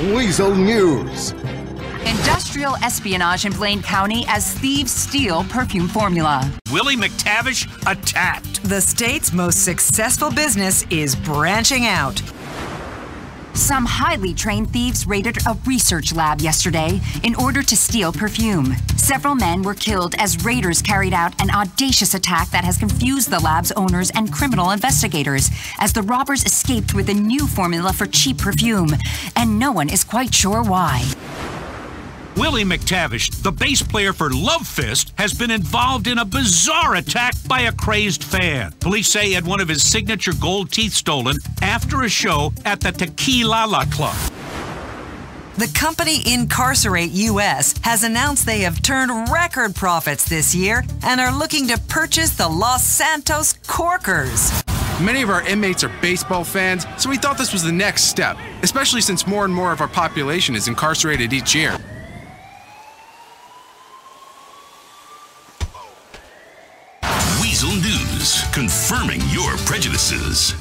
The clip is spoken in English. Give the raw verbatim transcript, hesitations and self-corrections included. Weazel News. Industrial espionage in Blaine County as thieves steal perfume formula. Willie McTavish attacked. The state's most successful business is branching out. Some highly trained thieves raided a research lab yesterday in order to steal perfume. Several men were killed as raiders carried out an audacious attack that has confused the lab's owners and criminal investigators, as the robbers escaped with a new formula for cheap perfume, and no one is quite sure why. Willie McTavish, the bass player for Love Fist, has been involved in a bizarre attack by a crazed fan. Police say he had one of his signature gold teeth stolen after a show at the Tequila La Club. The company Incarcerate U S has announced they have turned record profits this year and are looking to purchase the Los Santos Corkers. Many of our inmates are baseball fans, so we thought this was the next step, especially since more and more of our population is incarcerated each year. Weazel News, confirming your prejudices.